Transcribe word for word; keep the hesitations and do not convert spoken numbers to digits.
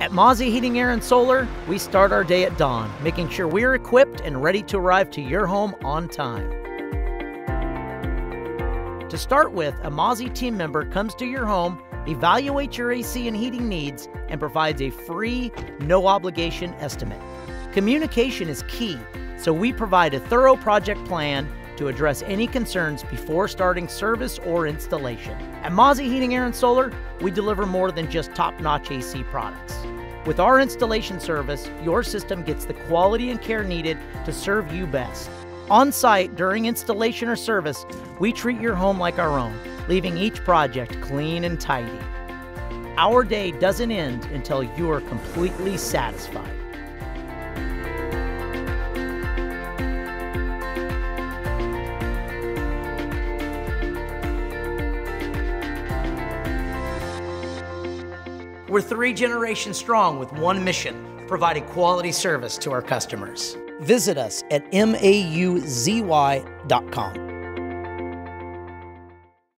At Mauzy Heating, Air and Solar, we start our day at dawn, making sure we're equipped and ready to arrive to your home on time. To start with, a Mauzy team member comes to your home, evaluates your A C and heating needs, and provides a free, no-obligation estimate. Communication is key, so we provide a thorough project plan to address any concerns before starting service or installation. At Mauzy Heating, Air and Solar, we deliver more than just top-notch A C products. With our installation service, your system gets the quality and care needed to serve you best. On site, during installation or service, we treat your home like our own, leaving each project clean and tidy. Our day doesn't end until you are completely satisfied. We're three generations strong with one mission, providing quality service to our customers. Visit us at mauzy dot com.